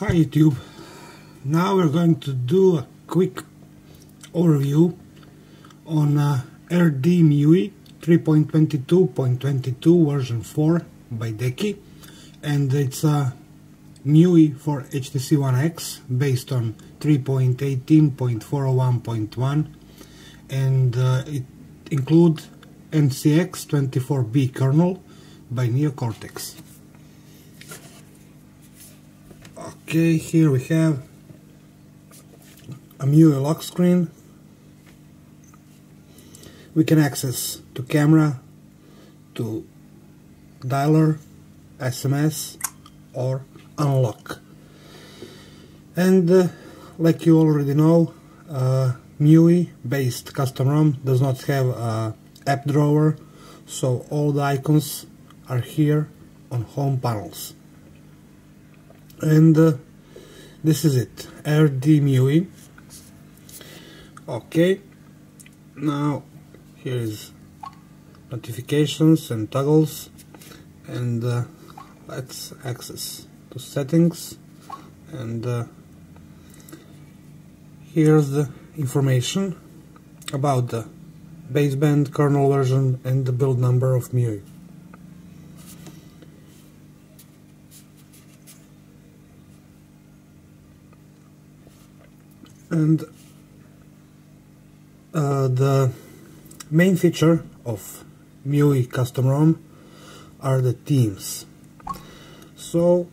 Hi YouTube, now we're going to do a quick overview on RD-MIUI 3.22.22 version 4 by Dekkyy, and it's a MIUI for HTC One X based on 3.18.401.1, and it includes NCX 24B kernel by n3ocort3x. Okay, here we have a MIUI lock screen. We can access to camera, to dialer, SMS, or unlock. And like you already know, MIUI-based custom ROM does not have an app drawer, so all the icons are here on home panels. And this is it, RD-MIUI. Okay, now here is notifications and toggles, and let's access to settings, and here's the information about the baseband, kernel version, and the build number of MIUI. And the main feature of MIUI custom ROM are the themes. So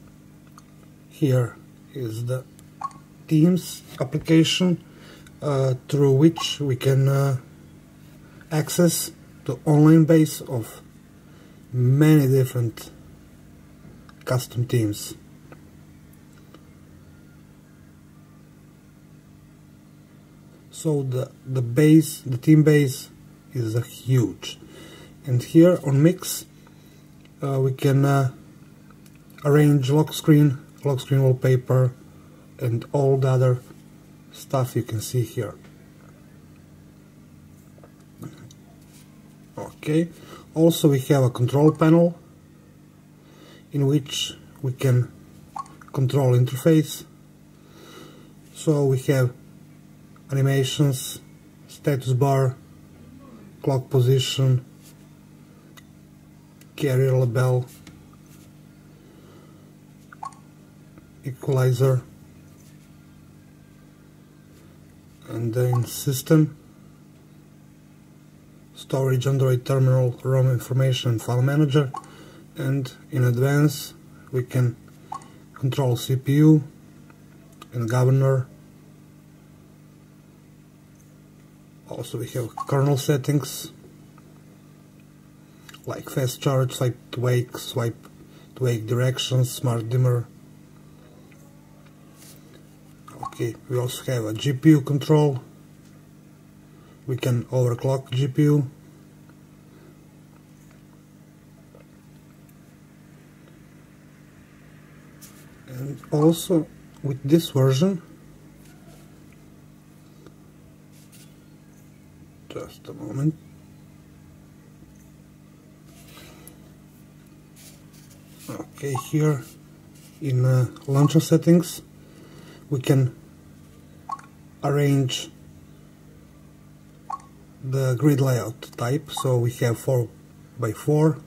here is the themes application through which we can access the online base of many different custom themes. So the theme base is huge, and here on mix we can arrange lock screen wallpaper, and all the other stuff you can see here. Okay, also we have a control panel in which we can control interface, so we have animations, status bar, clock position, carrier label, equalizer, and then system, storage, Android terminal, ROM information, file manager, and in advance we can control CPU and governor. Also we have kernel settings like fast charge, swipe to wake directions, smart dimmer. Okay, we also have a GPU control. We can overclock GPU. And also with this version, just a moment, okay, here in launcher settings we can arrange the grid layout type, so we have 4x4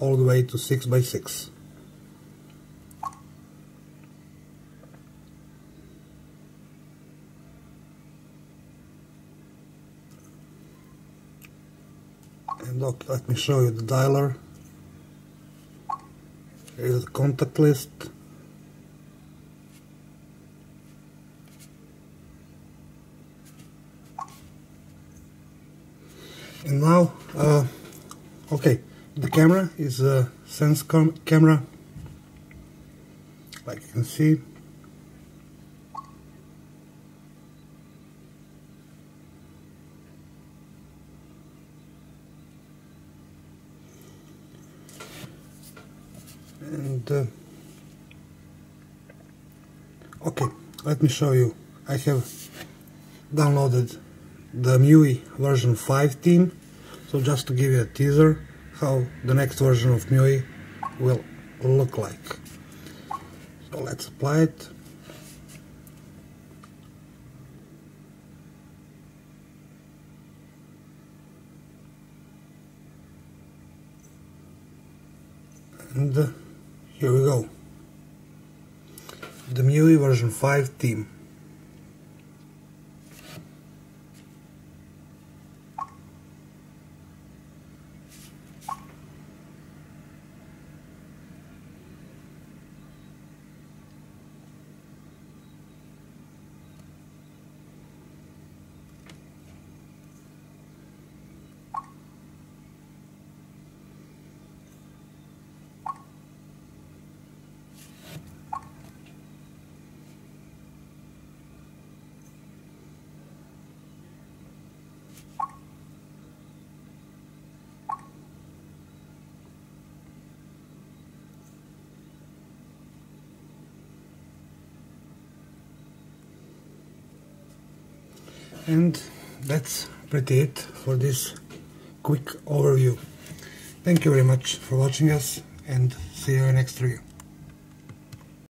all the way to 6x6. And look, let me show you the dialer. Here's the contact list. And now, okay, the camera is a Sense camera, like you can see. And okay, let me show you. I have downloaded the MIUI version 5 theme, so just to give you a teaser how the next version of MIUI will look like. So let's apply it. And here we go. The MIUI version 5 team. And that's pretty it for this quick overview. Thank you very much for watching us, and see you in the next video.